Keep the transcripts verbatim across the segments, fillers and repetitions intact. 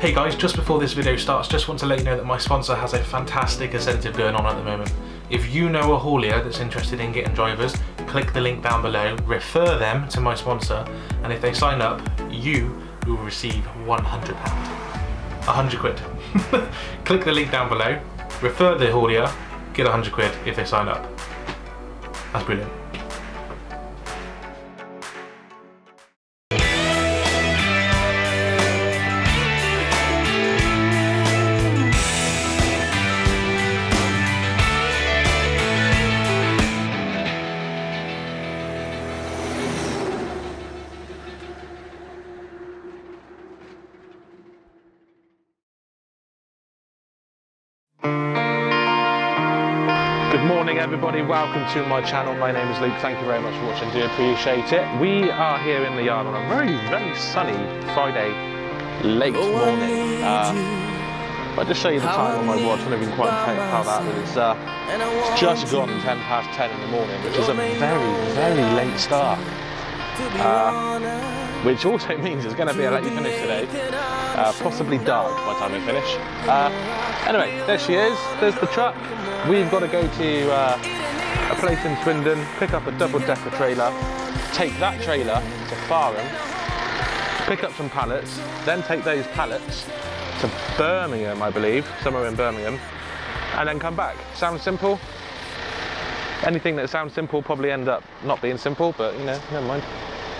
Hey guys, just before this video starts, just want to let you know that my sponsor has a fantastic incentive going on at the moment. If you know a haulier that's interested in getting drivers, click the link down below, refer them to my sponsor, and if they sign up, you will receive one hundred pounds. one hundred quid. Click the link down below, refer the haulier, get one hundred quid if they sign up. That's brilliant. Everybody, welcome to my channel. My name is Luke. Thank you very much for watching. Do appreciate it. We are here in the yard on a very, very sunny Friday late morning. Uh, but I'll just show you the time on my watch. I've been quite proud of that. It's, uh, it's just gone ten past ten in the morning, which is a very, very late start. Uh, which also means it's going to be a late finish today. Uh, possibly dark by the time we finish. Uh, anyway, there she is. There's the truck. We've got to go to uh, a place in Swindon, pick up a double-decker trailer, take that trailer to Fareham, pick up some pallets, then take those pallets to Birmingham, I believe, somewhere in Birmingham, and then come back. Sounds simple? Anything that sounds simple probably end up not being simple, but you know, never mind.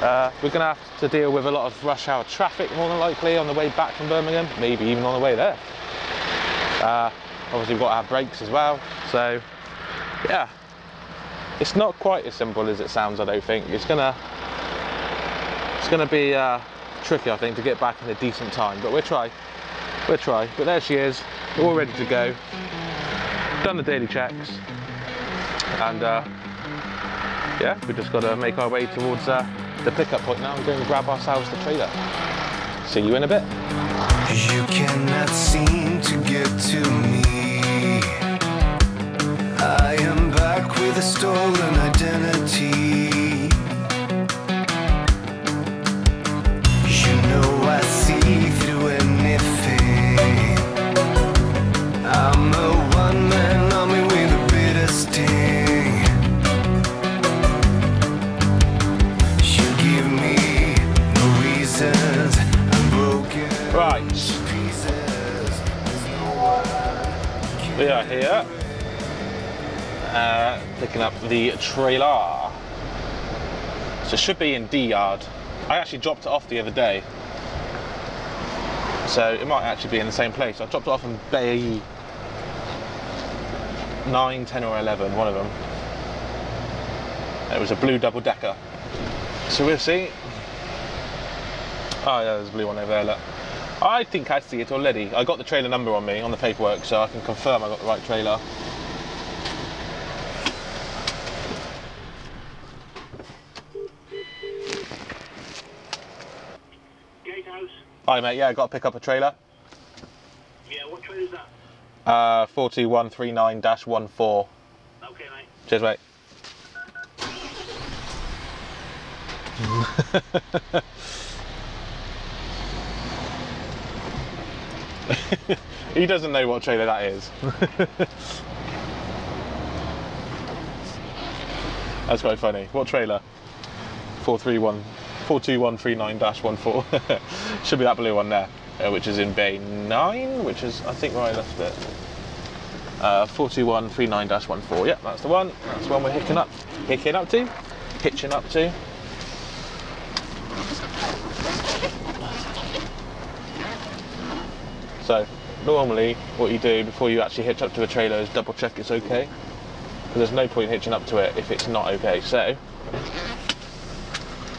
Uh, we're going to have to deal with a lot of rush hour traffic, more than likely, on the way back from Birmingham, maybe even on the way there. Uh, Obviously we've got to have brakes as well, so yeah, it's not quite as simple as it sounds. I don't think it's gonna it's gonna be uh, tricky, I think, to get back in a decent time, but we'll try we'll try but there she is, all ready to go, done the daily checks, and uh, yeah, we've just got to make our way towards uh, the pickup point now and go and grab ourselves the trailer. See you in a bit. You cannot seem to get to me. I am back with a stolen identity. You know I see through anything. I'm a one-man army with a bitter sting. You give me no reasons. I'm broken. Right. We are here. Uh, picking up the trailer, so it should be in D yard. I actually dropped it off the other day, so it might actually be in the same place. I dropped it off in bay nine, ten or eleven, one of them. It was a blue double decker, so we'll see. Oh yeah, there's a blue one over there, look. I think I see it already. I got the trailer number on me on the paperwork, so I can confirm I got the right trailer. Hi mate, yeah, I got to pick up a trailer. Yeah, what trailer is that? Uh, four two one three nine dash one four. Okay mate. Cheers mate. He doesn't know what trailer that is. That's quite funny. What trailer? four three one. four two one three nine dash one four. Should be that blue one there, uh, which is in bay nine, which is I think where I left it. Uh, four two one three nine dash one four. Yep, that's the one. That's the one we're hitching up, hitching up to, hitching up to. So normally, what you do before you actually hitch up to a trailer is double check it's okay, because there's no point hitching up to it if it's not okay. So.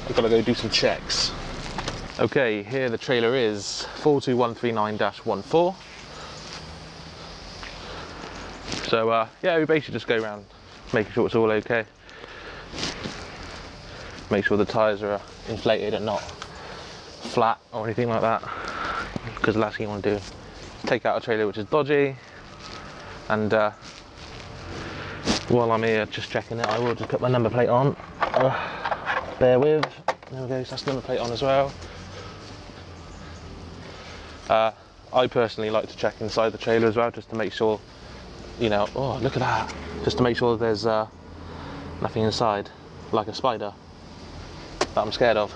We've got to go do some checks. Okay, here the trailer is four two one three nine dash one four. So uh, yeah, we basically just go around making sure it's all okay. Make sure the tyres are inflated and not flat or anything like that. Because the last thing you want to do is take out a trailer which is dodgy. And uh, while I'm here just checking it, I will just put my number plate on. Uh, Bear with. There we go, so that's the number plate on as well. Uh, I personally like to check inside the trailer as well, just to make sure, you know, oh, look at that, just to make sure there's uh, nothing inside, like a spider, that I'm scared of.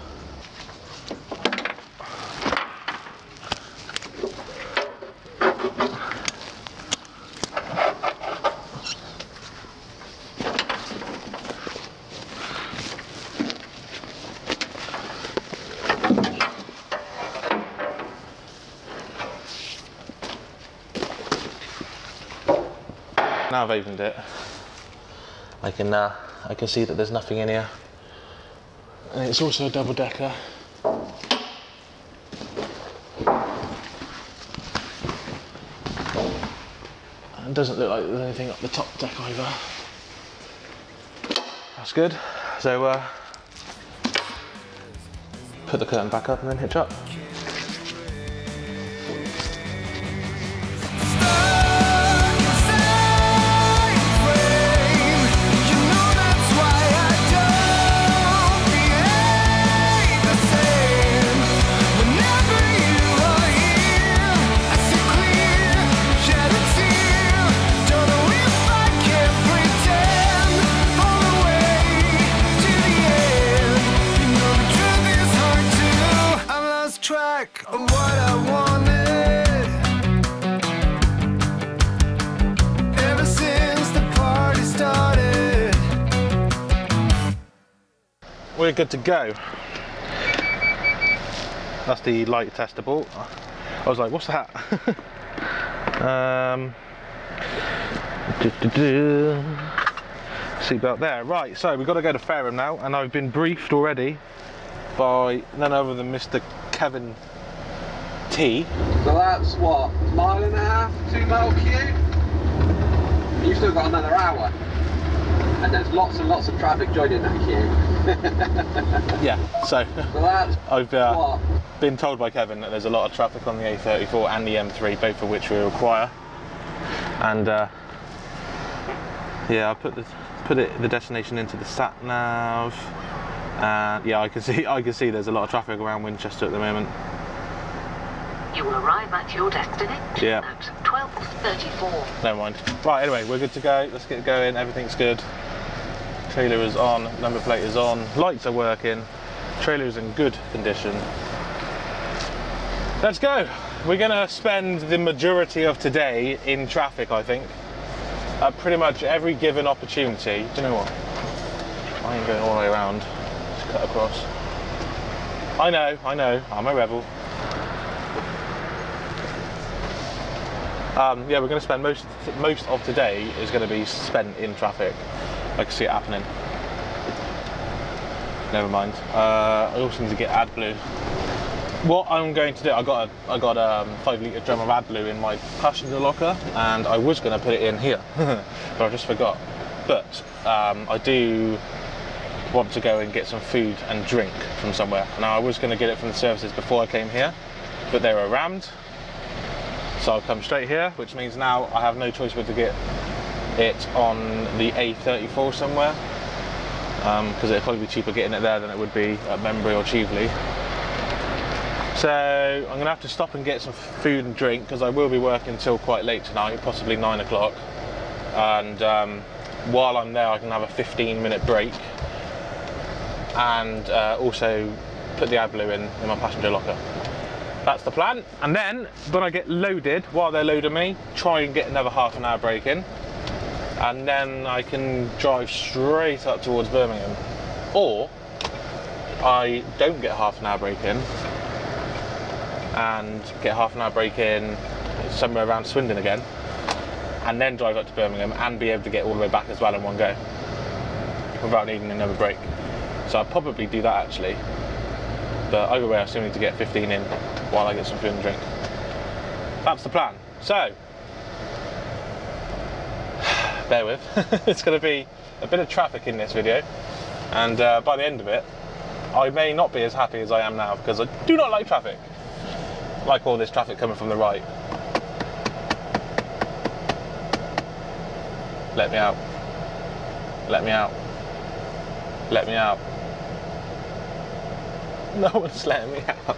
Now I've opened it, I can uh, I can see that there's nothing in here, and it's also a double decker. And it doesn't look like there's anything up the top deck either. That's good. So uh, put the curtain back up and then hitch up. We're good to go. That's the light testable. I was like, what's that? um, Seatbelt there. Right, so we've got to go to Fareham now, and I've been briefed already by none other than Mister Kevin T. So that's what, mile and a half, two mile queue? You've still got another hour. And there's lots and lots of traffic joining that queue. Yeah, so I've uh, been told by Kevin that there's a lot of traffic on the A thirty-four and the M three, both of which we require. And uh, yeah, I put the put it the destination into the sat nav. And yeah, I can see I can see there's a lot of traffic around Winchester at the moment. You will arrive at your destination yeah. at twelve thirty-four. Never mind. Right, anyway, we're good to go. Let's get going. Everything's good. Trailer is on, number plate is on, lights are working, trailer is in good condition. Let's go! We're gonna spend the majority of today in traffic, I think. At pretty much every given opportunity. Do you know what? I ain't going all the way around, just cut across. I know, I know, I'm a rebel. Um, yeah, we're gonna spend most, most of today is gonna be spent in traffic. I can see it happening. Never mind. Uh, I also need to get AdBlue. What I'm going to do, I got a, I got a um, five litre drum of AdBlue in my passenger locker, and I was going to put it in here, but I just forgot. But um, I do want to go and get some food and drink from somewhere. Now I was going to get it from the services before I came here, but they were rammed, so I've come straight here, which means now I have no choice but to get it on the A thirty-four somewhere, because um, it'd probably be cheaper getting it there than it would be at Membury or Cheveley. So I'm gonna have to stop and get some food and drink, because I will be working till quite late tonight, possibly nine o'clock, and um, while I'm there I can have a fifteen minute break, and uh, also put the AdBlue in, in my passenger locker. That's the plan, and then when I get loaded, while they're loading me, try and get another half an hour break in, and then I can drive straight up towards Birmingham. Or I don't get half an hour break in and get half an hour break in somewhere around Swindon again, and then drive up to Birmingham and be able to get all the way back as well in one go without needing another break. So I'll probably do that actually, but either way I still need to get fifteen in while I get some food and drink. That's the plan. So bear with. It's going to be a bit of traffic in this video, and uh, by the end of it I may not be as happy as I am now, because I do not like traffic. I like all this traffic coming from the right. Let me out. Let me out. Let me out. No one's letting me out.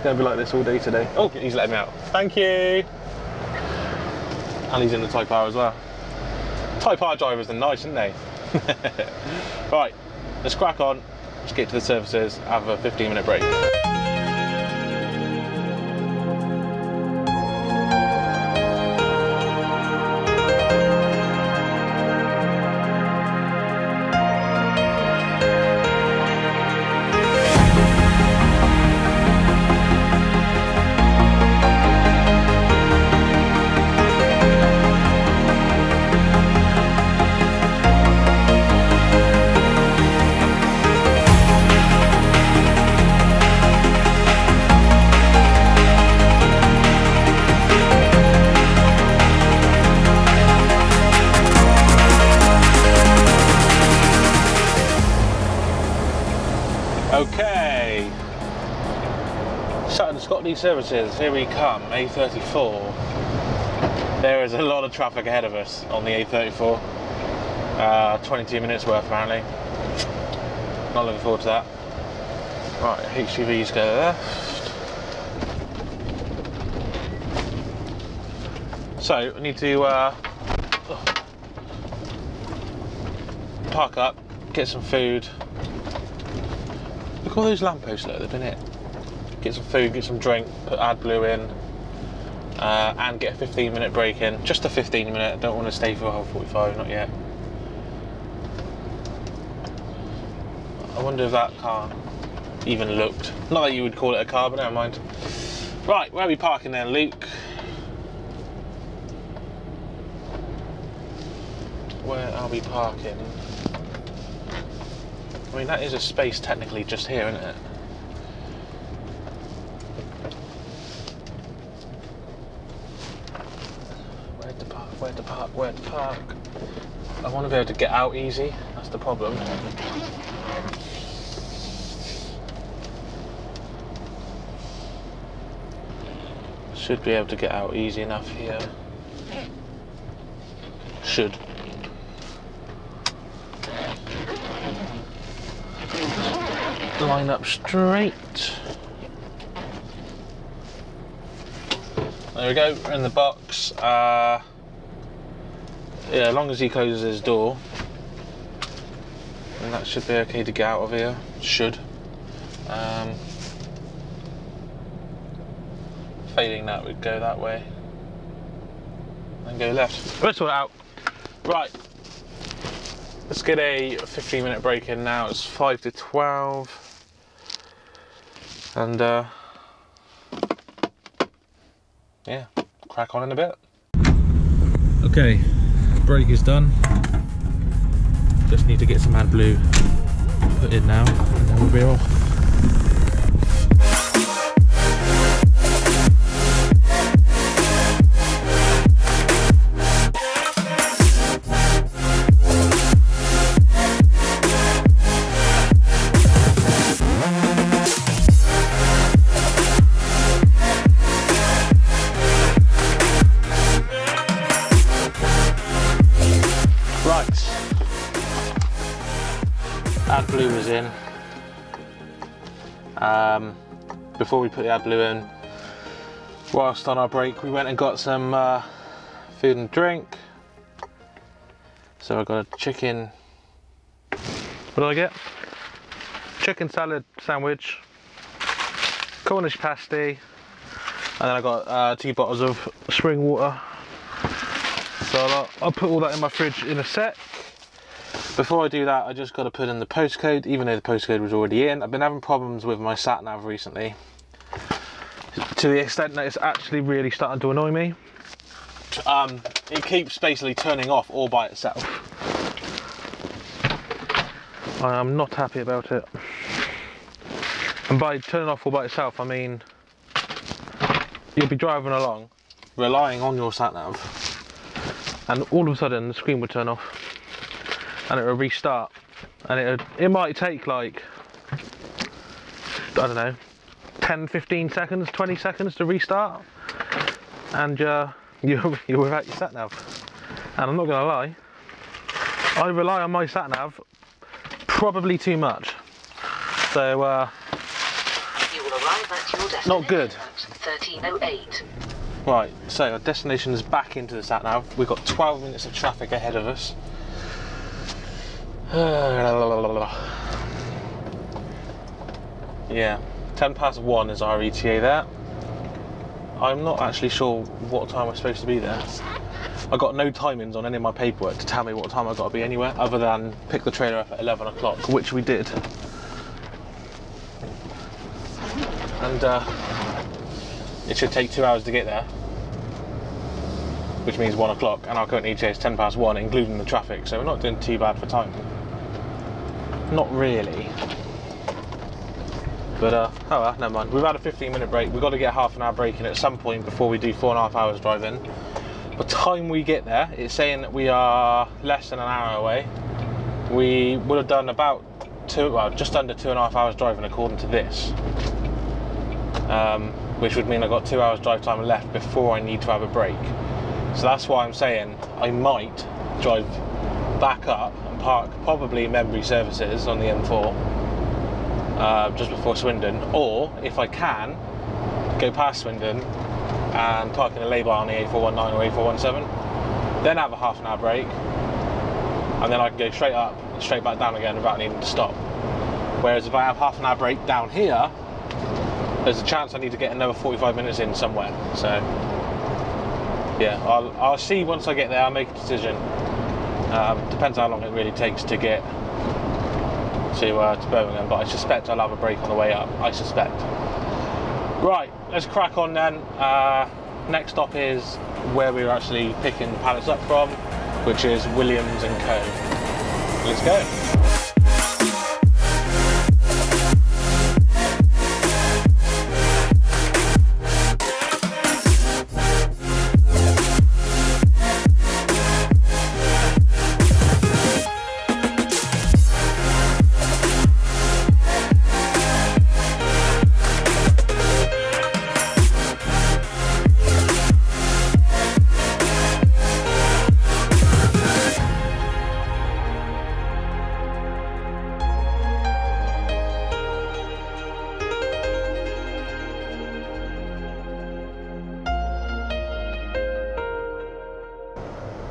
It's going to be like this all day today. Oh, he's letting me out. Thank you. And he's in the Type R as well. Type R drivers are nice, aren't they? Right, let's crack on. Let's get to the services, have a fifteen minute break. Services, here we come, A thirty-four. There is a lot of traffic ahead of us on the A thirty-four. Uh, twenty-two minutes worth apparently. Not looking forward to that. Right, H G Vs go there. So, I need to uh, park up, get some food. Look at all those lampposts that have been hit. Get some food, get some drink, put AdBlue in, uh, and get a fifteen minute break in. Just a fifteen minute, I don't want to stay for a whole forty-five, not yet. I wonder if that car even looked. Not that you would call it a car, but never mind. Right, where are we parking then, Luke? Where are we parking? I mean, that is a space technically just here, isn't it? Where to park, where to park. I want to be able to get out easy, that's the problem. Should be able to get out easy enough here. Should. Line up straight. There we go, we're in the box. Uh, Yeah, as long as he closes his door, then that should be okay to get out of here. Should. Um, failing that, we'd go that way and go left. Let's sort it out. Right. Let's get a fifteen minute break in now. It's five to twelve, and uh, yeah, crack on in a bit. Okay. Break is done. Just need to get some AdBlue put in now, and then we'll be off. AdBlue was in. Um, before we put the AdBlue in, whilst on our break, we went and got some uh, food and drink. So I got a chicken. What did I get? Chicken salad sandwich, Cornish pasty, and then I got uh, two bottles of spring water. So I'll, I'll put all that in my fridge in a sec. Before I do that, I just got to put in the postcode, even though the postcode was already in. I've been having problems with my sat nav recently, to the extent that it's actually really starting to annoy me. Um, it keeps basically turning off all by itself. I am not happy about it. And by turning off all by itself, I mean you'll be driving along, relying on your sat nav, and all of a sudden the screen would turn off. And it'll restart, and it it might take like, I don't know, ten, fifteen seconds, twenty seconds to restart, and uh, you're, you're without your sat nav. And I'm not gonna lie, I rely on my sat nav probably too much. So uh, you will arrive at Not good. thirteen oh eight. Right, so our destination is back into the sat nav. We've got twelve minutes of traffic ahead of us. Yeah, ten past one is our E T A there. I'm not actually sure what time we're supposed to be there. I got no timings on any of my paperwork to tell me what time I've got to be anywhere, other than pick the trailer up at eleven o'clock, which we did. And uh, it should take two hours to get there, which means one o'clock, and our current E T A is ten past one, including the traffic, so we're not doing too bad for time. Not really. But, uh, oh well, never mind. We've had a fifteen minute break. We've got to get half an hour break in at some point before we do four and a half hours drive in. By the time we get there, it's saying that we are less than an hour away. We would have done about two, well, just under two and a half hours driving according to this. Um, which would mean I've got two hours drive time left before I need to have a break. So that's why I'm saying I might drive back up and park probably Membury Services on the M four. Uh, just before Swindon, or if I can, go past Swindon and park in a lay-by on the A four nineteen or A four seventeen, then have a half an hour break, and then I can go straight up and straight back down again without needing to stop. Whereas if I have half an hour break down here, there's a chance I need to get another forty-five minutes in somewhere. So yeah, I'll, I'll see once I get there. I'll make a decision. Um, depends how long it really takes to get To, uh, to Birmingham, but I suspect I'll have a break on the way up, I suspect. Right, let's crack on then. Uh, next stop is where we're actually picking pallets up from, which is Williams and Co. Let's go.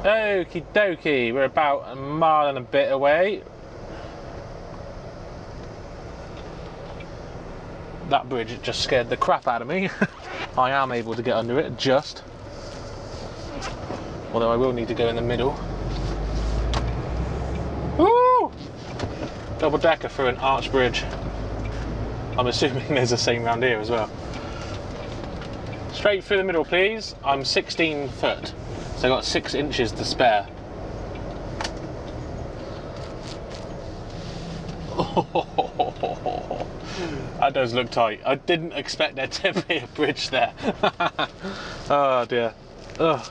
Okie dokie, we're about a mile and a bit away. That bridge just scared the crap out of me. I am able to get under it, just. Although I will need to go in the middle. Woo! Double decker through an arch bridge. I'm assuming there's the same round here as well. Straight through the middle, please. I'm sixteen foot. So I've got six inches to spare. Oh, that does look tight. I didn't expect there to be a bridge there. Oh dear. Ugh.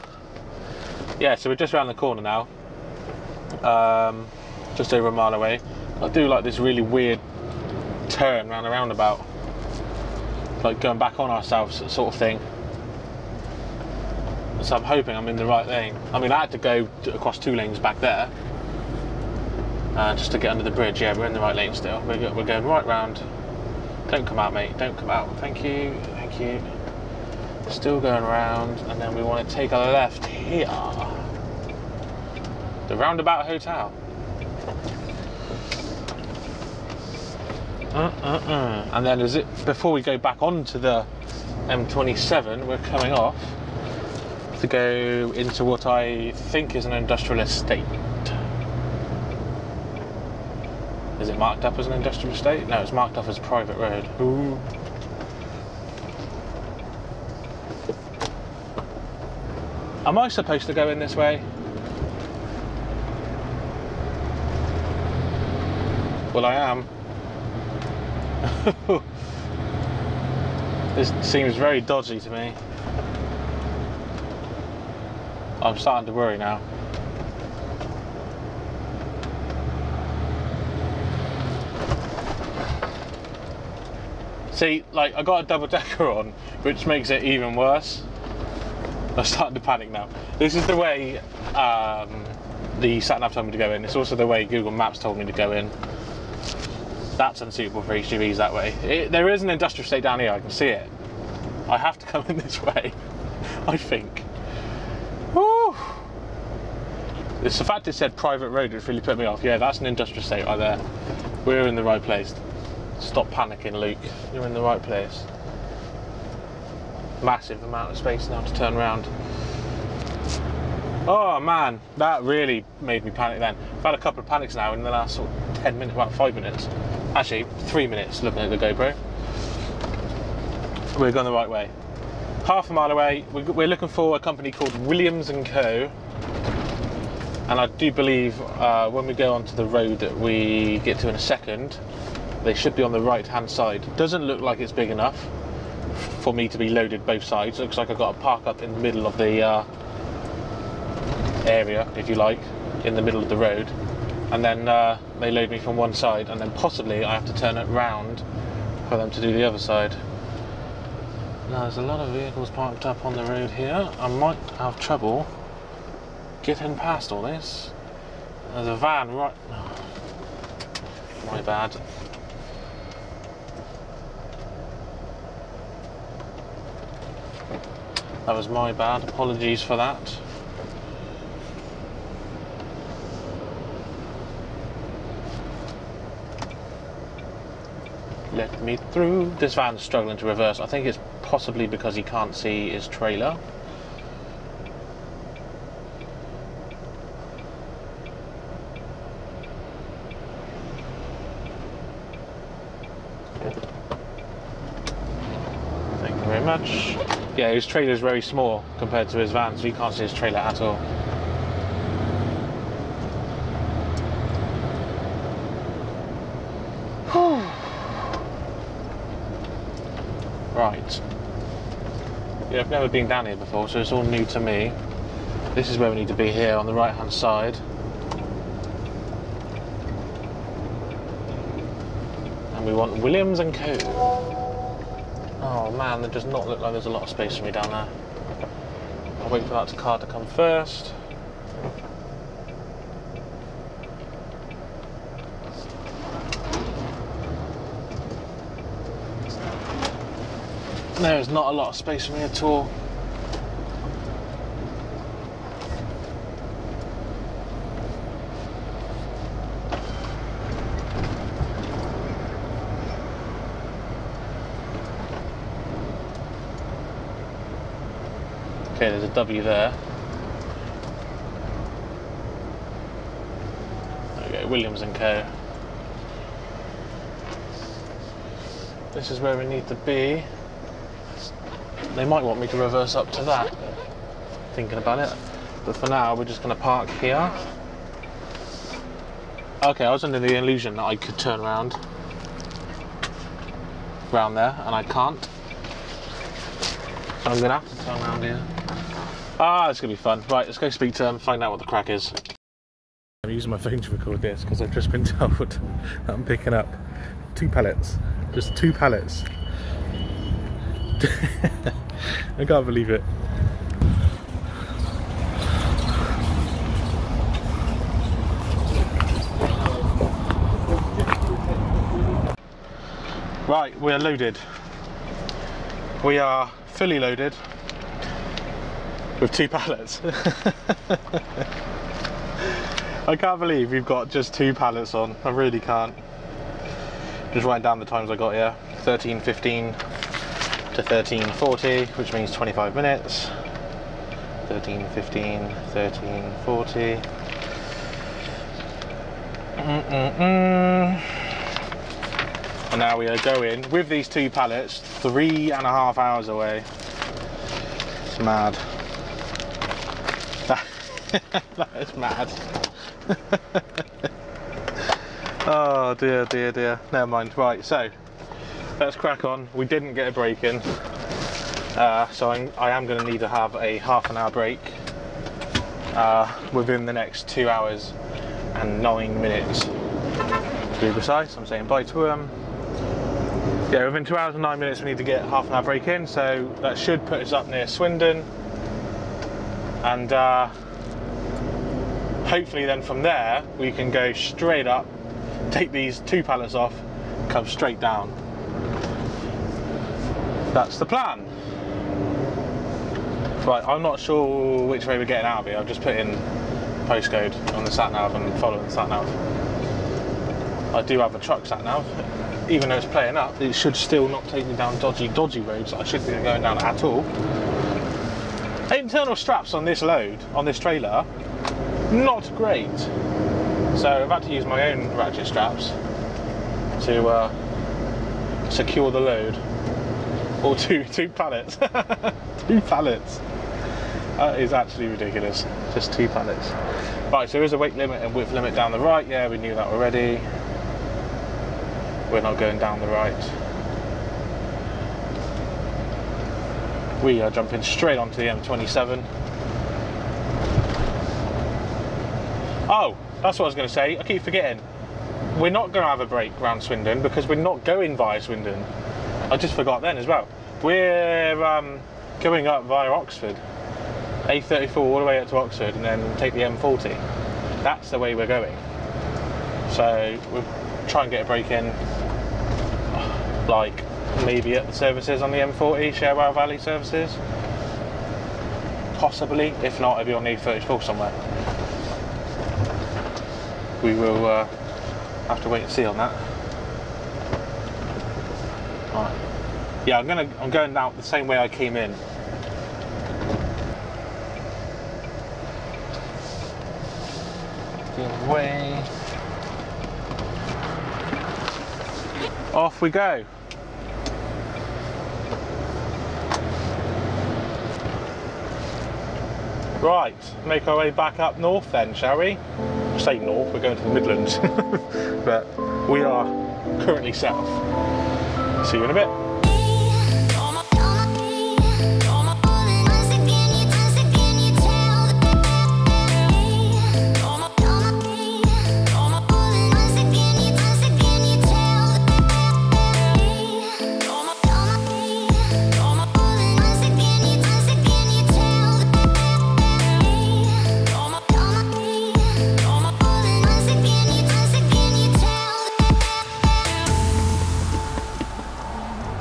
Yeah, so we're just around the corner now. Um, just over a mile away. I do like this really weird turn round a roundabout. Like going back on ourselves, sort of thing. So I'm hoping I'm in the right lane. I mean, I had to go across two lanes back there uh, just to get under the bridge. Yeah, we're in the right lane still. We're, we're going right round. Don't come out, mate. Don't come out. Thank you. Thank you. Still going round. And then we want to take a left here. The Roundabout Hotel. Uh-uh-uh. And then is it before we go back onto the M twenty-seven, we're coming off to go into what I think is an industrial estate. Is it marked up as an industrial estate? No, it's marked up as a private road. Ooh. Am I supposed to go in this way? Well, I am. This seems very dodgy to me. I'm starting to worry now. See, like, I got a double decker on, which makes it even worse. I'm starting to panic now. This is the way um, the sat nav told me to go in. It's also the way Google Maps told me to go in. That's unsuitable for H G Vs that way. It, there is an industrial estate down here, I can see it. I have to come in this way, I think. Woo! It's the fact it said private road which really put me off. Yeah, that's an industrial estate right there. We're in the right place. Stop panicking, Luke. You're in the right place. Massive amount of space now to turn around. Oh man, that really made me panic then. I've had a couple of panics now in the last sort of ten minutes, about five minutes. Actually, three minutes looking at the GoPro. We're going the right way. Half a mile away, we're looking for a company called Williams and Co. And I do believe uh, when we go onto the road that we get to in a second, they should be on the right-hand side. Doesn't look like it's big enough for me to be loaded both sides. Looks like I've got to park up in the middle of the uh, area, if you like, in the middle of the road. And then uh, they load me from one side, and then possibly I have to turn it round for them to do the other side. Now, there's a lot of vehicles parked up on the road here. I might have trouble getting past all this. There's a van right... Oh, my bad. That was my bad. Apologies for that. Let me through. This van's struggling to reverse. I think it's possibly because he can't see his trailer. Thank you very much. Yeah, his trailer is very small compared to his van, so you can't see his trailer at all. Right. Yeah, I've never been down here before, so it's all new to me. This is where we need to be here, on the right-hand side. And we want Williams and Co. Oh man, that does not look like there's a lot of space for me down there. I'll wait for that car to come first. There's not a lot of space for me at all. Okay, there's a W there. Okay, Williams and Co. This is where we need to be. They might want me to reverse up to that, thinking about it. But for now, we're just going to park here. Okay, I was under the illusion that I could turn around. Round there, and I can't. So I'm going to have to turn around here. Ah, it's going to be fun. Right, let's go speak to them, find out what the crack is. I'm using my phone to record this because I've just been told that I'm picking up two pallets. Just two pallets. I can't believe it. Right, we are loaded. We are fully loaded with two pallets. I can't believe we've got just two pallets on. I really can't. Just writing down the times I got here. thirteen fifteen. To thirteen forty, which means twenty-five minutes. thirteen fifteen, thirteen forty. Mm-mm-mm. And now we are going with these two pallets three and a half hours away. It's mad. That, that is mad. Oh dear, dear, dear. Never mind. Right, so. Let's crack on. We didn't get a break in, uh, so I'm, I am going to need to have a half an hour break uh, within the next two hours and nine minutes. To be precise, I'm saying bye to them. Yeah, within two hours and nine minutes, we need to get half an hour break in, so that should put us up near Swindon, and uh, hopefully, then from there we can go straight up, take these two pallets off. come straight down. That's the plan. Right, I'm not sure which way we're getting out of here. I've just put in postcode on the sat-nav and following the sat-nav. I do have a truck sat-nav. Even though it's playing up, it should still not take me down dodgy, dodgy roads that I shouldn't be going down at all. Internal straps on this load, on this trailer, not great. So I've had to use my own ratchet straps to uh, secure the load. Or two, two pallets. Two pallets. That is actually ridiculous. Just two pallets. Right, so there is a weight limit and width limit down the right. Yeah, we knew that already. We're not going down the right. We are jumping straight onto the M twenty-seven. Oh, that's what I was going to say. I keep forgetting. We're not going to have a break round Swindon because we're not going via Swindon. I just forgot then as well. We're um, going up via Oxford, A thirty-four all the way up to Oxford, and then take the M forty. That's the way we're going. So we'll try and get a break in, like maybe at the services on the M forty, Cherwell Valley services. Possibly, if not, it'll be on the A thirty-four somewhere. We will uh, have to wait and see on that. Right. Yeah, I'm gonna. I'm going out the same way I came in. The way. Off we go. Right, make our way back up north then, shall we? I say north. We're going to the Midlands, but we are currently south. See you in a bit.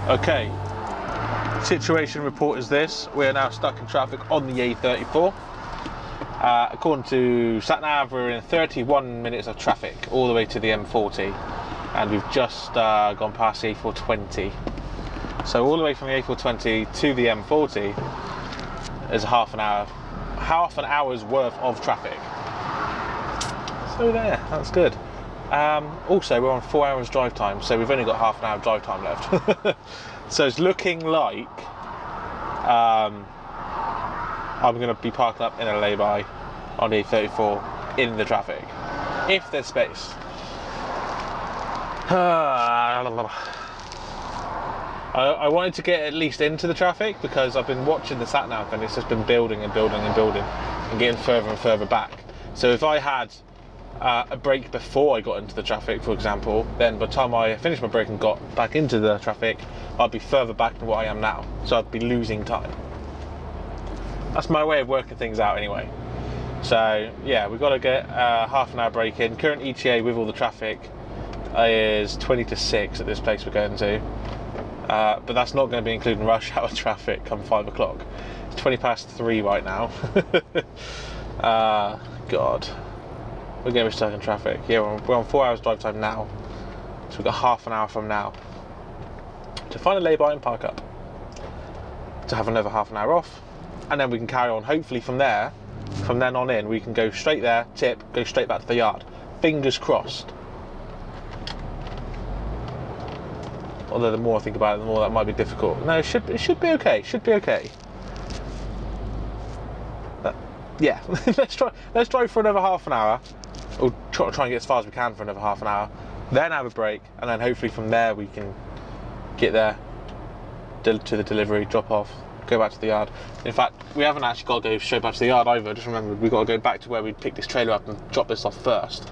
Okay, situation report is this. We are now stuck in traffic on the A thirty-four. Uh, according to SatNav, we're in thirty-one minutes of traffic all the way to the M forty. And we've just uh, gone past the A four twenty. So all the way from the A four twenty to the M forty is half an hour, half an hour's worth of traffic. So there, that's good. Um, also, we're on four hours drive time, so we've only got half an hour drive time left. So it's looking like um, I'm going to be parking up in a lay-by on the A thirty-four in the traffic, if there's space. I, I wanted to get at least into the traffic because I've been watching the sat-nav and it's just been building and building and building and getting further and further back. So if I had Uh, a break before I got into the traffic, for example, then by the time I finished my break and got back into the traffic, I'd be further back than what I am now, so I'd be losing time. That's my way of working things out anyway. So yeah, we've got to get uh, half an hour break in. Current E T A with all the traffic is twenty to six at this place we're going to, uh, but that's not going to be including rush hour traffic come five o'clock. It's twenty past three right now. uh, God. We're going to be stuck in traffic. Yeah, we're on, we're on four hours drive time now. So we've got half an hour from now to find a lay-by and park up. To have another half an hour off. And then we can carry on. Hopefully from there, from then on in, we can go straight there, tip, go straight back to the yard. Fingers crossed. Although the more I think about it, the more that might be difficult. No, it should, it should be okay. It should be okay. But, yeah, let's try, let's drive for another half an hour. We'll try, try and get as far as we can for another half an hour, then have a break, and then hopefully from there we can get there to the delivery, drop off, go back to the yard. In fact, we haven't actually got to go straight back to the yard either. I just remembered we've got to go back to where we picked this trailer up and drop this off first.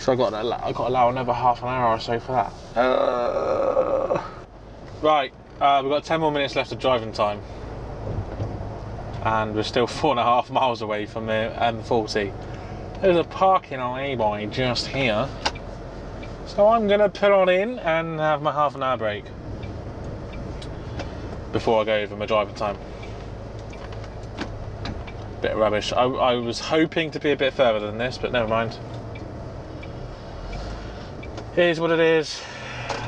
So I've got to allow, I've got to allow another half an hour or so for that. Uh... Right, uh, we've got ten more minutes left of driving time. And we're still four and a half miles away from the M forty. There's a parking on A-by just here. So I'm going to put on in and have my half an hour break before I go over my driving time. Bit of rubbish. I, I was hoping to be a bit further than this, but never mind. Here's what it is.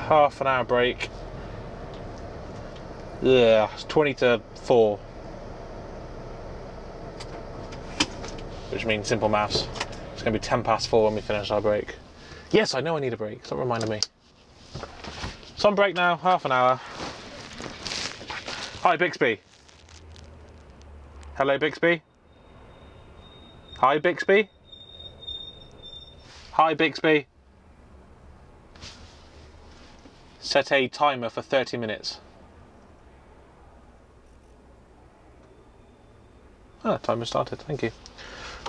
Half an hour break. Yeah, it's twenty to four. Which means simple maths. It's going to be ten past four when we finish our break. Yes, I know I need a break. Stop reminding me. It's on break now, half an hour. Hi, Bixby. Hello, Bixby. Hi, Bixby. Hi, Bixby. Set a timer for thirty minutes. Ah, timer started, thank you.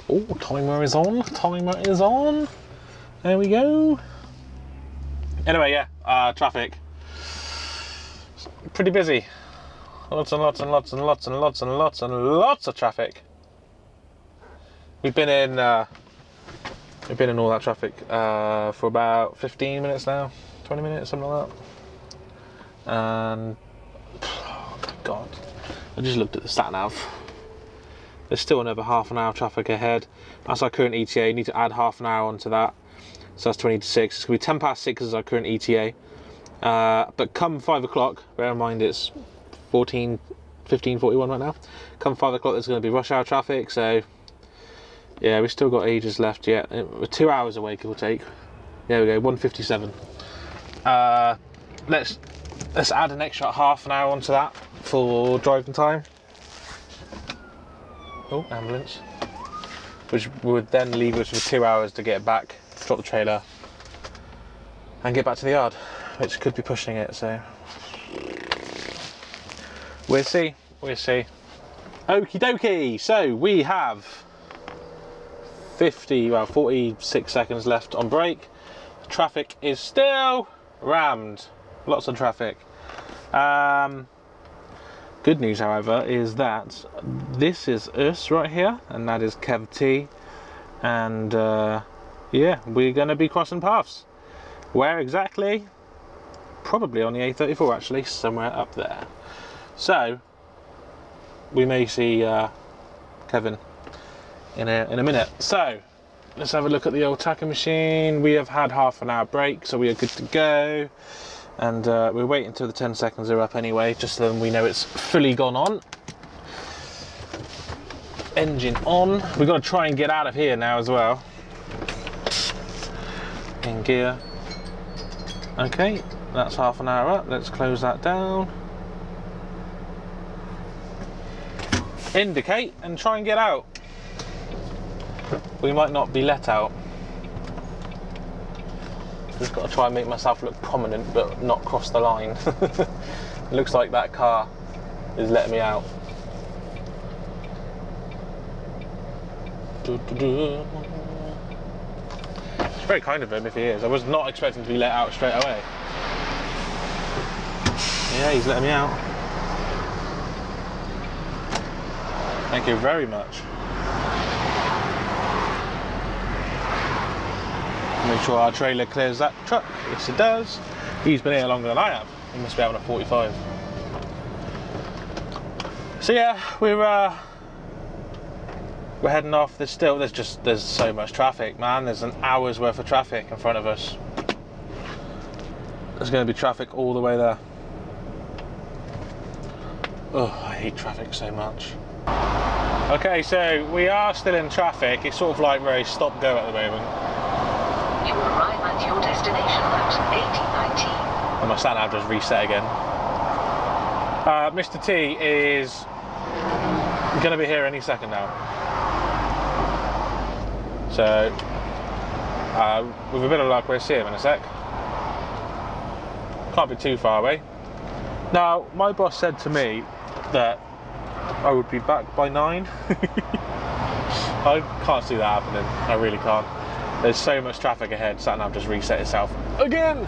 Oh, timer is on, timer is on. There we go. Anyway, yeah, uh, traffic. It's pretty busy. Lots and lots and lots and lots and lots and lots and lots of traffic. We've been in, uh, we've been in all that traffic uh, for about fifteen minutes now, twenty minutes, something like that. And oh my god, I just looked at the sat nav. There's still another half an hour of traffic ahead. That's our current E T A. You need to add half an hour onto that, so that's twenty to six. It's gonna be ten past six as our current E T A. Uh, but come five o'clock, bear in mind it's fourteen, fifteen forty-one right now. Come five o'clock, there's gonna be rush hour traffic. So yeah, we've still got ages left yet. We're two hours away, give or take. There we go, one fifty-seven. Uh, let's let's add an extra half an hour onto that for driving time. Oh, ambulance. Which would then leave us with two hours to get back, drop the trailer, and get back to the yard, which could be pushing it, so. We'll see, we'll see. Okie dokie, so we have fifty, well, forty-six seconds left on break. Traffic is still rammed, lots of traffic. Um, Good news, however, is that this is us right here, and that is Kev T, and uh, yeah, we're going to be crossing paths. Where exactly? Probably on the A thirty-four, actually, somewhere up there. So we may see uh, Kevin in a in a minute. So let's have a look at the old tacker machine. We have had half an hour break, so we are good to go. And uh, we're waiting until the ten seconds are up anyway, just so then we know it's fully gone on. Engine on. We've got to try and get out of here now as well. In gear. Okay, that's half an hour up. Let's close that down. Indicate and try and get out. We might not be let out. Just got to try and make myself look prominent, but not cross the line. Looks like that car is letting me out. It's very kind of him if he is. I was not expecting to be let out straight away. Yeah, he's letting me out. Thank you very much. Make sure our trailer clears that truck. Yes, it does. He's been here longer than I have. He must be having a forty-five. So yeah, we're uh, we're heading off. There's still there's just there's so much traffic, man. There's an hour's worth of traffic in front of us. There's going to be traffic all the way there. Oh, I hate traffic so much. Okay, so we are still in traffic. It's sort of like very stop-go at the moment. You arrive at your destination at eighty nineteen. And my sat nav just reset again. Uh, Mister T is going to be here any second now. So, uh, with a bit of luck, we'll see him in a sec. Can't be too far away. Now, my boss said to me that I would be back by nine. I can't see that happening. I really can't. There's so much traffic ahead. Sat nav just reset itself again.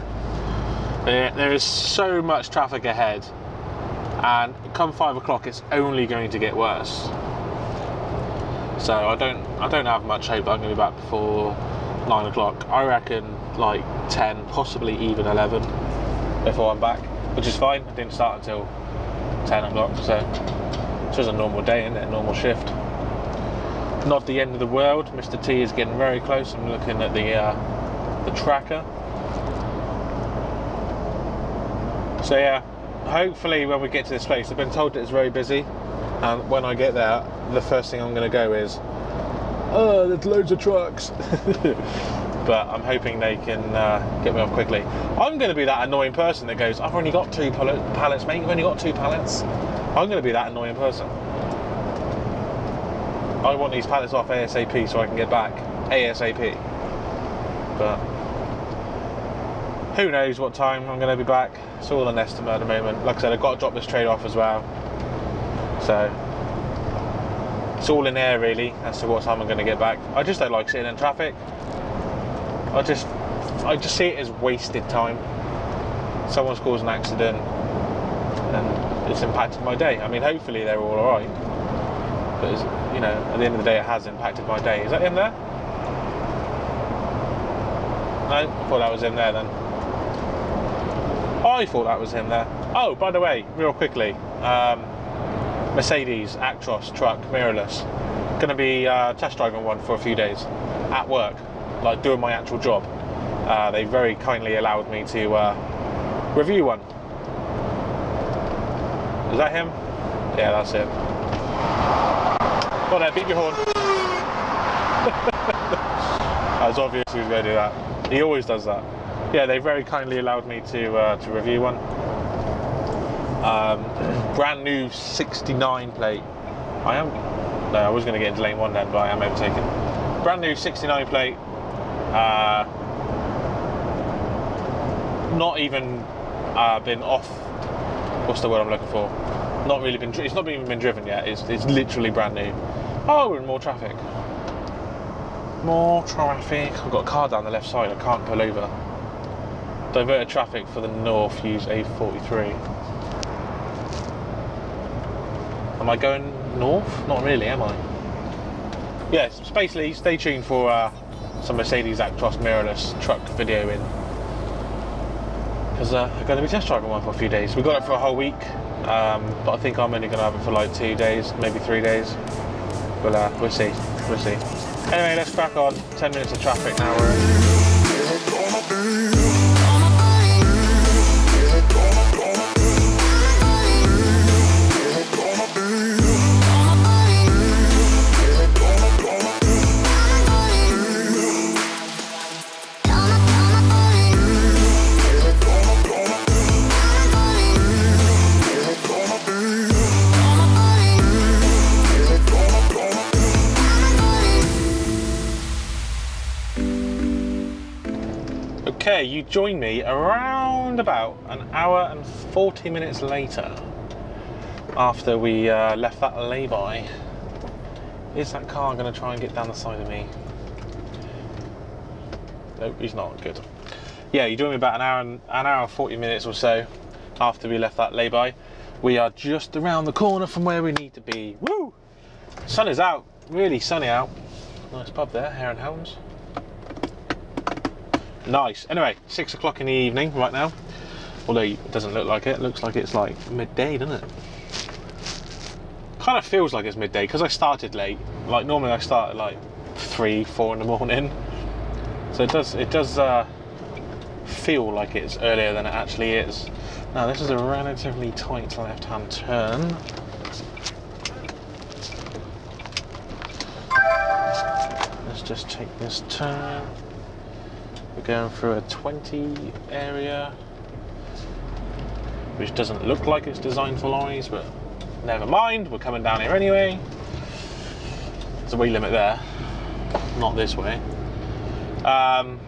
Yeah, there is so much traffic ahead, and come five o'clock, it's only going to get worse. So I don't, I don't have much hope that I'm going to be back before nine o'clock. I reckon like ten, possibly even eleven before I'm back, which is fine. I didn't start until ten o'clock, so it's just a normal day, isn't it? A normal shift. Not the end of the world. Mister T is getting very close. I'm looking at the uh, the tracker. So yeah, hopefully when we get to this place, I've been told that it's very busy, and when I get there, the first thing I'm going to go is, oh, there's loads of trucks. But I'm hoping they can uh, get me off quickly. I'm going to be that annoying person that goes, I've only got two pallet pallets, mate. You've only got two pallets. I'm going to be that annoying person. I want these pallets off ASAP so I can get back ASAP. But who knows what time I'm going to be back. It's all an estimate at the moment. Like I said, I've got to drop this trade off as well. So it's all in there really as to what time I'm going to get back. I just don't like sitting in traffic. I just, I just see it as wasted time. Someone's caused an accident and it's impacted my day. I mean, hopefully they're all alright, but it's, you know, at the end of the day, it has impacted my day. Is that in there? No, I thought that was in there then. I thought that was in there. Oh, by the way, real quickly, um, Mercedes Actros truck, mirrorless. Going to be uh, test driving one for a few days at work. Like doing my actual job. Uh, they very kindly allowed me to uh, review one. Is that him? Yeah, that's it. Well, there, beat your horn. That's obvious he was going to do that. He always does that. Yeah, they very kindly allowed me to uh, to review one. Um, brand new sixty-nine plate. I am. No, I was going to get into lane one then, but I am overtaken. Brand new sixty-nine plate. Uh, not even uh, been off. What's the word I'm looking for? Not really been. It's not even been driven yet. It's it's literally brand new. Oh, we're in more traffic. More traffic. I've got a car down the left side. I can't pull over. Diverted traffic for the north. Use A forty-three. Am I going north? Not really, am I? Yes. Yeah, basically, stay tuned for. Uh, Some Mercedes Actros mirrorless truck video in, because uh, I'm going to be test driving one for a few days. We got it for a whole week, um, but I think I'm only going to have it for like two days, maybe three days. But uh, we'll see, we'll see. Anyway, let's crack on. Ten minutes of traffic now. We're in. Okay, you join me around about an hour and forty minutes later after we uh, left that lay-by. Is that car going to try and get down the side of me? Nope, he's not. Good. Yeah, you join me about an hour and an hour and forty minutes or so after we left that lay-by. We are just around the corner from where we need to be. Woo! Sun is out. Really sunny out. Nice pub there, Hare and Helms. Nice. Anyway, six o'clock in the evening right now. Although it doesn't look like it. It looks like it's like midday, doesn't it? Kind of feels like it's midday because I started late. Like normally I start at like three, four in the morning. So it does, it does uh, feel like it's earlier than it actually is. Now this is a relatively tight left-hand turn. Let's just take this turn. We're going through a twenty area, which doesn't look like it's designed for lorries, but never mind, we're coming down here anyway. There's a weight limit there, not this way. Um,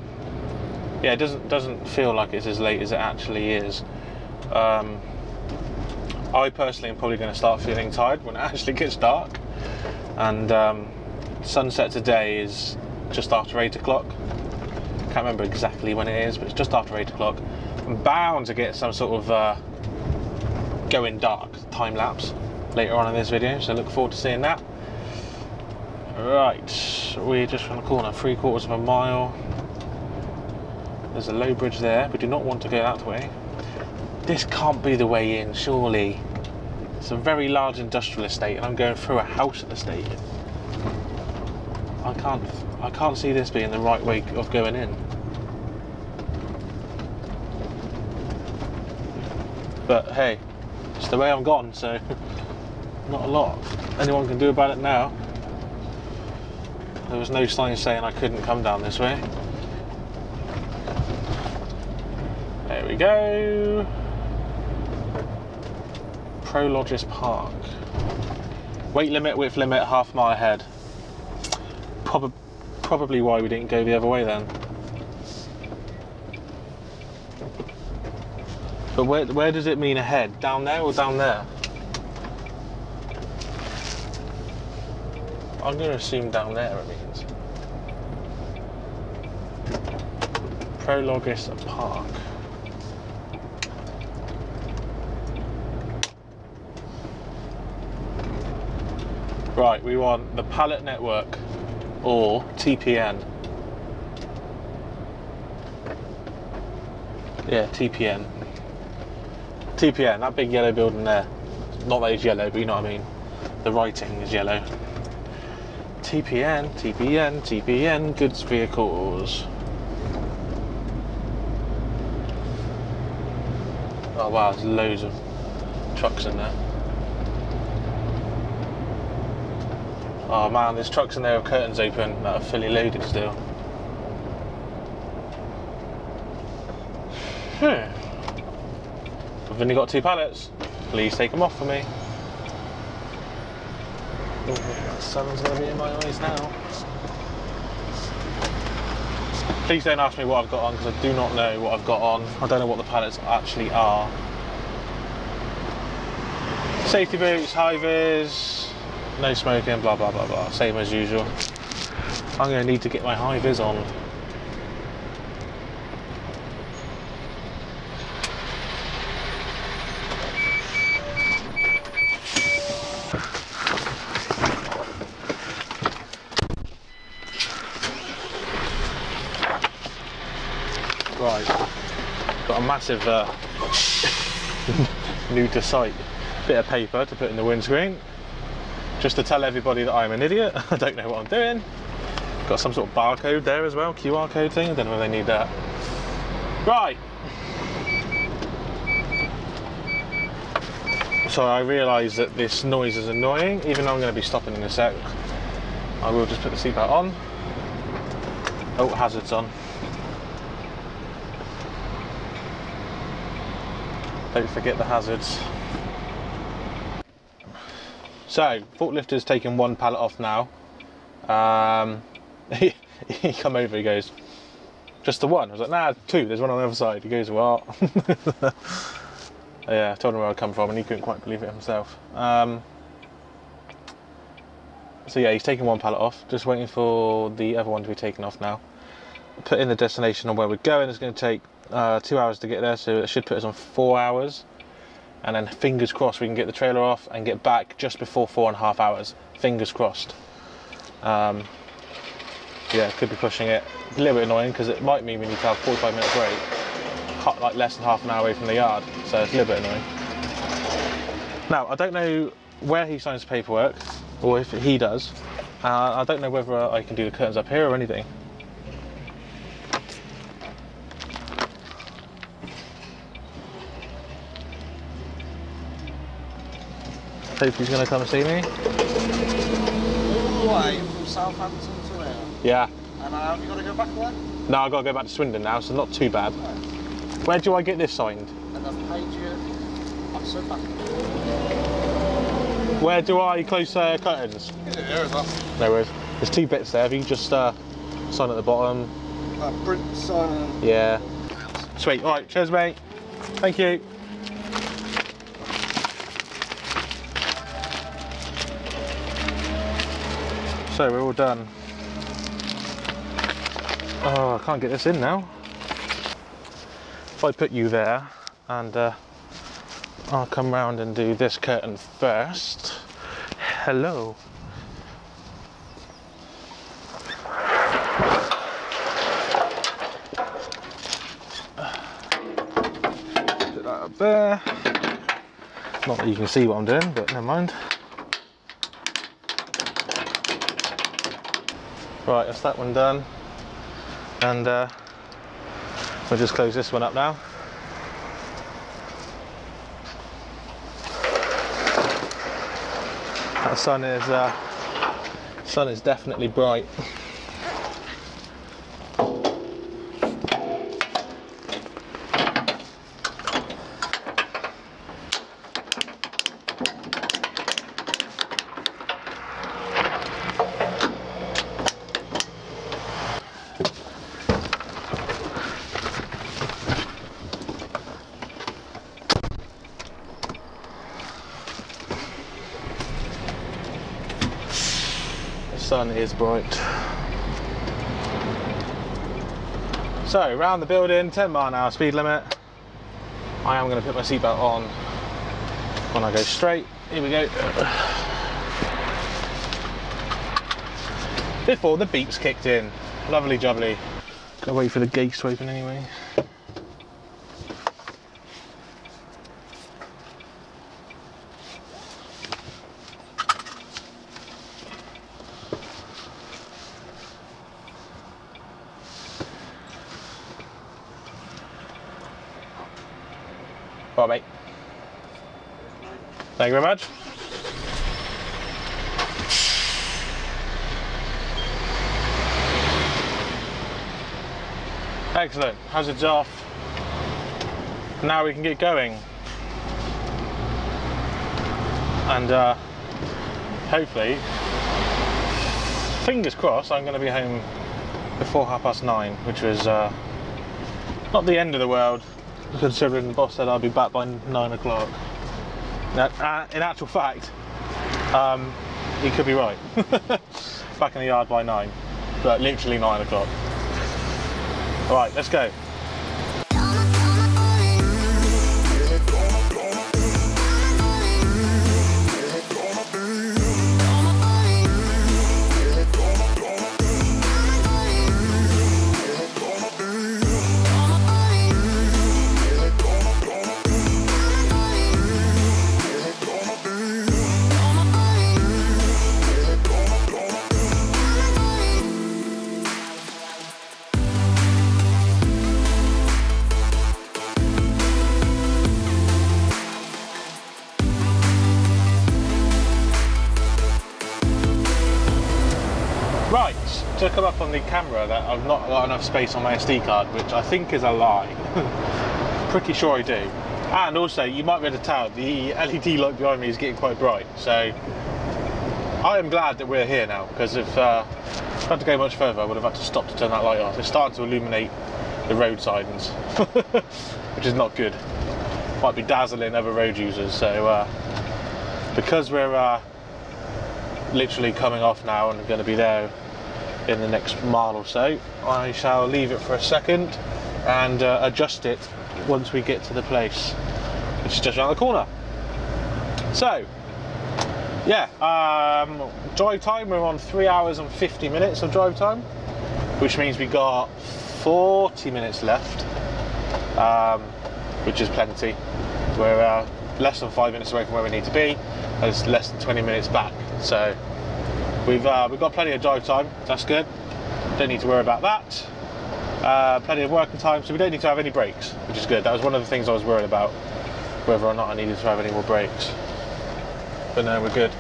yeah, it doesn't, doesn't feel like it's as late as it actually is. Um, I personally am probably going to start feeling tired when it actually gets dark. And um, sunset today is just after eight o'clock. I can't remember exactly when it is, but it's just after eight o'clock. I'm bound to get some sort of uh, going dark time lapse later on in this video, so look forward to seeing that. Right, we're just around the corner, three quarters of a mile. There's a low bridge there. We do not want to go that way. This can't be the way in, surely. It's a very large industrial estate and I'm going through a house estate. I can't, I can't see this being the right way of going in. But hey, it's the way I'm gone, so not a lot anyone can do about it now. There was no sign saying I couldn't come down this way. There we go. Prologis Park. Weight limit, width limit, half mile ahead. Probab probably why we didn't go the other way then. But where, where does it mean ahead? Down there or down there? I'm going to assume down there it means. Prologis Park. Right, we want the pallet network or T P N. Yeah, T P N. T P N, that big yellow building there. Not that it's yellow, but you know what I mean. The writing is yellow. T P N, T P N, T P N, goods vehicles. Oh wow, there's loads of trucks in there. Oh man, there's trucks in there with curtains open that are fully loaded still. Hmm. I've only got two pallets. Please take them off for me. Oh, that sun's going to be in my eyes now. Please don't ask me what I've got on, because I do not know what I've got on. I don't know what the pallets actually are. Safety boots, high-vis, no smoking, blah, blah, blah, blah. Same as usual. I'm going to need to get my high-vis on. Massive uh, new to sight bit of paper to put in the windscreen just to tell everybody that I'm an idiot. I don't know what I'm doing. Got some sort of barcode there as well, Q R code thing. I don't know if they need that. Right. So I realise that this noise is annoying, even though I'm going to be stopping in a sec. I will just put the seatbelt on. Oh, hazards on. Don't forget the hazards. So, forklifter's taken one pallet off now. Um, he, he come over, he goes, just the one? I was like, nah, two, there's one on the other side. He goes, what? Yeah, I told him where I'd come from and he couldn't quite believe it himself. Um, so yeah, he's taken one pallet off, just waiting for the other one to be taken off now. Put in the destination on where we're going. It's going to take uh, two hours to get there, so it should put us on four hours. And then fingers crossed we can get the trailer off and get back just before four and a half hours. Fingers crossed. Um, yeah, could be pushing it. A little bit annoying because it might mean we need to have a forty-five minute break, like less than half an hour away from the yard. So it's a little bit annoying. Now, I don't know where he signs the paperwork or if he does. Uh, I don't know whether I can do the curtains up here or anything. Hope he's going to come see me. All the way from Southampton to here? Yeah. And uh, have you got to go back one? No, I've got to go back to Swindon now, so not too bad. No. Where do I get this signed? And I've paid you. I'm so back. Where do I close uh, curtains? Is it there as well? No worries. There's two bits there. Have you just uh, sign at the bottom? Uh, Brent sign. Yeah. Sweet. All right. Cheers, mate. Thank you. So we're all done. Oh, I can't get this in now. If I put you there, and uh, I'll come round and do this curtain first. Hello. there. Not that you can see what I'm doing, but never mind. Right, that's that one done. And uh, we'll just close this one up now. That sun is, uh, sun is definitely bright. Sun is bright. So round the building, ten mile an hour speed limit. I am going to put my seatbelt on when I go straight. Here we go. Before the beeps kicked in. Lovely jubbly. Gotta wait for the gates to open anyway. All right, mate. Thank you very much. Excellent. Hazards off. Now we can get going. And uh, hopefully, fingers crossed, I'm going to be home before half past nine, which was uh, not the end of the world. Considering the boss said I'd be back by nine o'clock. Now, uh, in actual fact, um, he could be right. Back in the yard by nine, but literally nine o'clock. All right, let's go. To come up on the camera that I've not got enough space on my S D card, which I think is a lie. Pretty sure I do. And also, you might be able to tell the L E D light behind me is getting quite bright, so I am glad that we're here now, because if uh, I had to go much further I would have had to stop to turn that light off. It's starting to illuminate the road signs, which is not good. Might be dazzling other road users, so uh, because we're uh, literally coming off now and going to be there in the next mile or so, I shall leave it for a second and uh, adjust it once we get to the place, which is just around the corner. So yeah, um, drive time, we're on three hours and fifty minutes of drive time, which means we got forty minutes left, um, which is plenty. We're uh, less than five minutes away from where we need to be, and it's less than twenty minutes back, so We've, uh, we've got plenty of drive time, that's good. Don't need to worry about that. Uh, plenty of working time, so we don't need to have any breaks, which is good. That was one of the things I was worried about, whether or not I needed to have any more breaks. But no, we're good.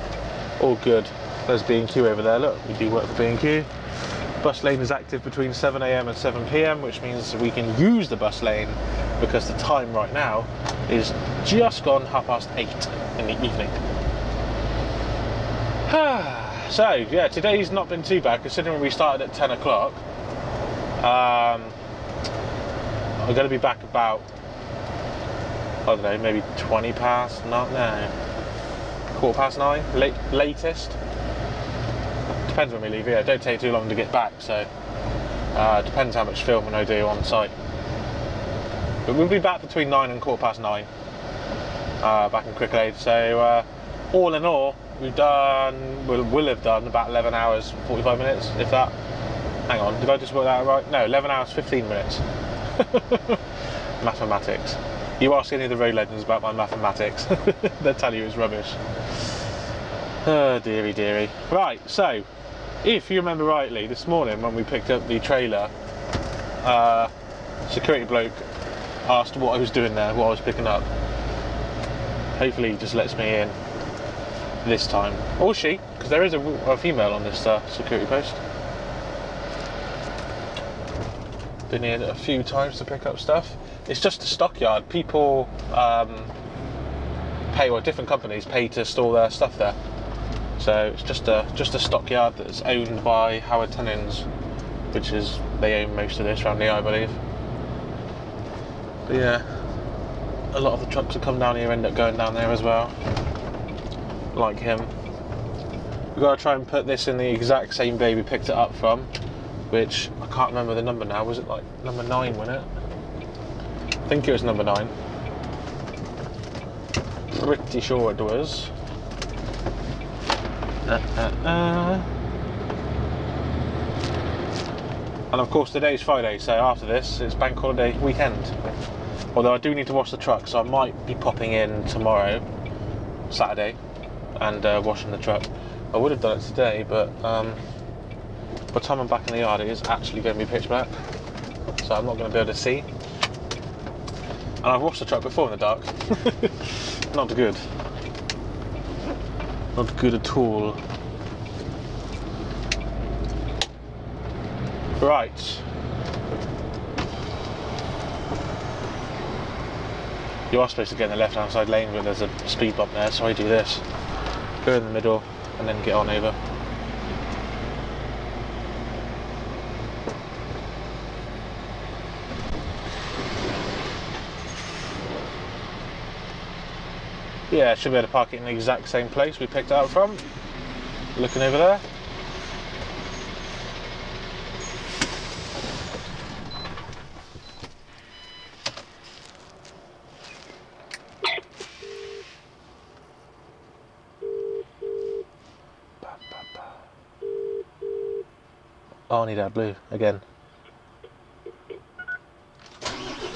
All good. There's B and Q over there, look. We do work for B and Q. Bus lane is active between seven A M and seven P M, which means we can use the bus lane because the time right now is just gone half past eight in the evening. Ah. So yeah, today's not been too bad considering we started at ten o'clock. Um, I'm going to be back about, I don't know, maybe twenty past, not now, quarter past nine, late, latest. Depends when we leave here, it don't take too long to get back, so uh, depends how much filming I do on site. But we'll be back between nine and quarter past nine, uh, back in Cricklade, so uh, all in all, we've done, we'll, we'll have done about eleven hours, forty-five minutes, if that. Hang on, did I just work that out right? No, eleven hours, fifteen minutes. Mathematics. You ask any of the Road Legends about my mathematics, they'll tell you it's rubbish. Oh dearie dearie. Right, so if you remember rightly, this morning when we picked up the trailer, uh, security bloke asked what I was doing there, what I was picking up. Hopefully he just lets me in this time. Or she, because there is a, a female on this uh, security post. Been here a few times to pick up stuff. It's just a stockyard. People um, pay, or different companies pay to store their stuff there. So it's just a just a stockyard that's owned by Howard Tennins, which is, they own most of this round here, I believe. But yeah, a lot of the trucks that come down here end up going down there as well, like him. We've got to try and put this in the exact same bay we picked it up from, which I can't remember the number now. Was it like number nine, wasn't it? I think it was number nine. Pretty sure it was. Uh, uh, uh. And of course today's Friday, so after this it's bank holiday weekend. Although I do need to wash the truck, so I might be popping in tomorrow, Saturday, and uh, washing the truck. I would have done it today, but um, by the time I'm back in the yard it is actually going to be pitch black, so I'm not going to be able to see. And I've washed the truck before in the dark. Not good. Not good at all. Right. You are supposed to get in the left hand side lane when there's a speed bump there, so I do this. Go in the middle and then get on over. Yeah, should be able to park it in the exact same place we picked it up from. Looking over there. Oh, I need that blue again.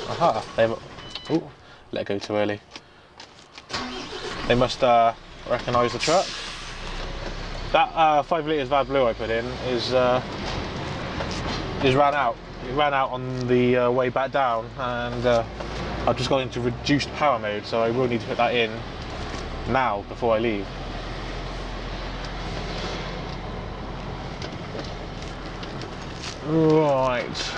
Aha, they ooh, let go too early. They must uh, recognise the truck. That uh, five litres V A B blue I put in is uh, is ran out. It ran out on the uh, way back down, and uh, I've just gone into reduced power mode, so I will need to put that in now before I leave. Right.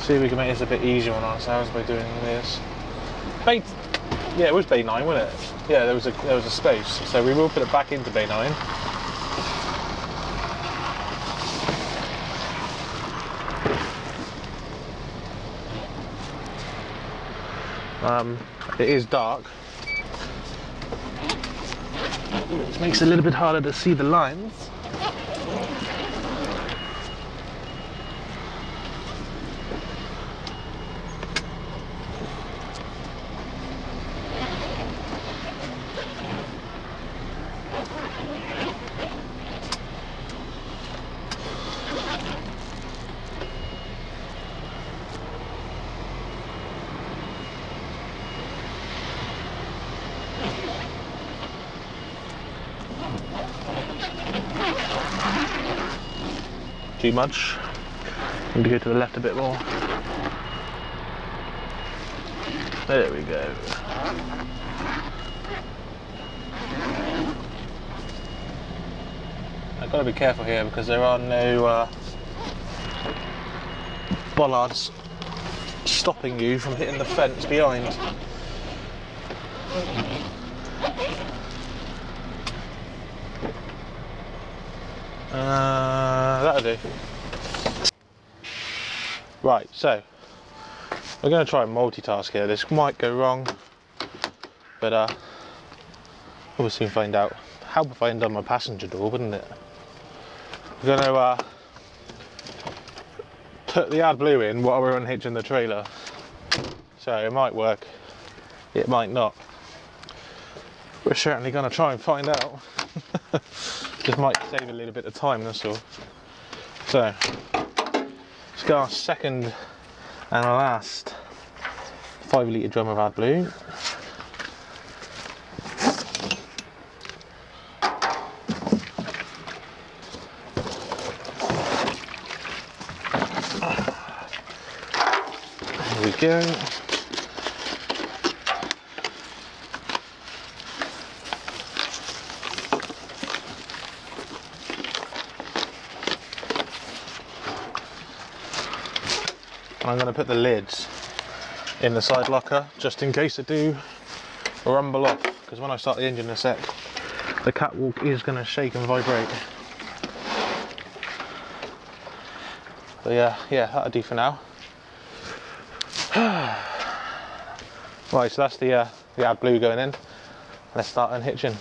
See if we can make this a bit easier on ourselves by doing this. Bait. Yeah, it was bay nine, wasn't it? Yeah, there was a there was a space, so we will put it back into bay nine. Um, it is dark, which makes it a little bit harder to see the lines. Much. I'm going to go to the left a bit more. There we go. I've got to be careful here because there are no uh, bollards stopping you from hitting the fence behind. Uh, that'll do. Right, so we're going to try and multitask here. This might go wrong, but uh, we'll soon find out. Help if I end on my passenger door, wouldn't it? We're going to uh, put the AdBlue in while we're unhitching the trailer. So it might work, it might not. We're certainly going to try and find out. Just might save a little bit of time, that's all. So, let's go our second and last five litre drum of AdBlue. Here we go. And I'm going to put the lids in the side locker just in case they do rumble off, because when I start the engine in a sec the catwalk is going to shake and vibrate. But yeah, yeah, that'll do for now. Right, so that's the, uh, the AdBlue going in. Let's start unhitching.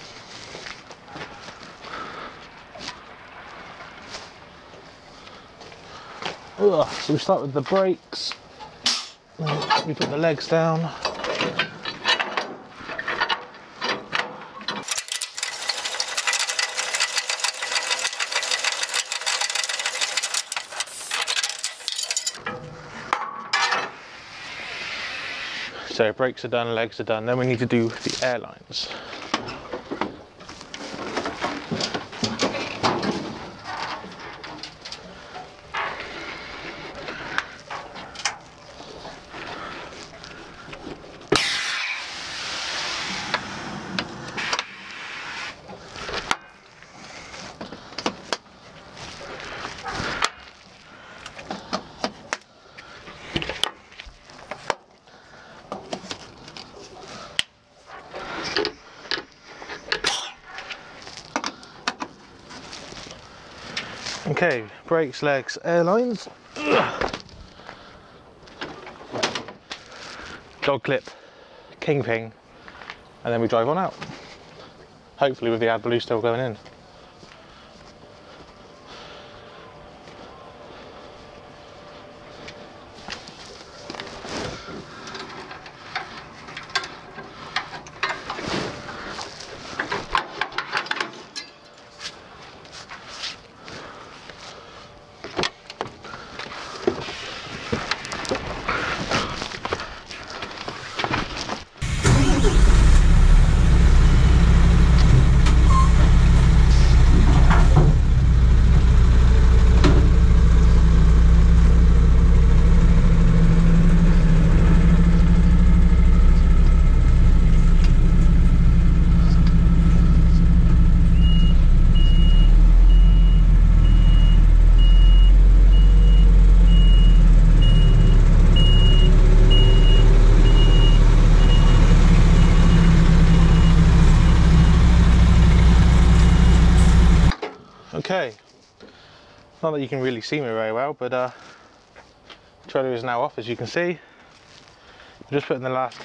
Ugh, so we start with the brakes. We put the legs down. So brakes are done, legs are done. Then we need to do the air lines. Okay, brakes, legs, airlines. Dog clip, king ping, and then we drive on out. Hopefully with the AdBlue still going in. Okay, not that you can really see me very well, but uh, the trailer is now off, as you can see. I'm just putting the last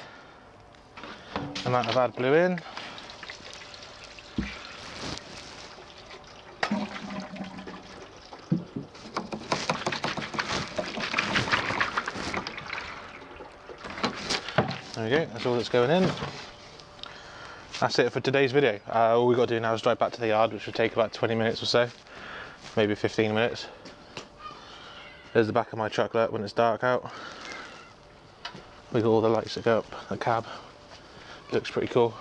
amount of AdBlue in. There we go, that's all that's going in. That's it for today's video. Uh, all we've got to do now is drive back to the yard, which will take about twenty minutes or so, maybe fifteen minutes. There's the back of my truck light when it's dark out. We've got all the lights that go up the cab. Looks pretty cool.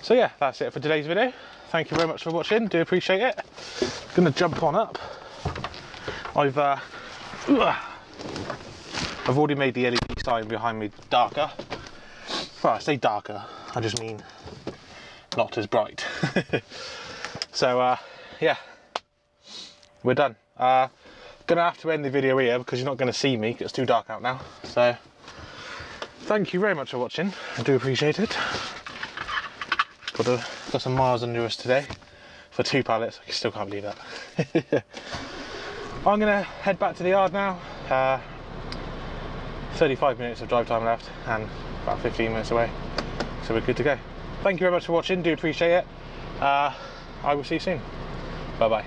So yeah, that's it for today's video. Thank you very much for watching, do appreciate it. I'm gonna jump on up. I've, uh, I've already made the L E D sign behind me darker. Well, I say darker, I just mean not as bright. So uh, yeah, we're done. Uh, gonna have to end the video here because you're not gonna see me because it's too dark out now. So thank you very much for watching, I do appreciate it. Got, a, got some miles under us today for two pallets, I still can't believe that. I'm gonna head back to the yard now. Uh, thirty-five minutes of drive time left and about fifteen minutes away, so we're good to go. Thank you very much for watching, do appreciate it. uh, I will see you soon. Bye bye.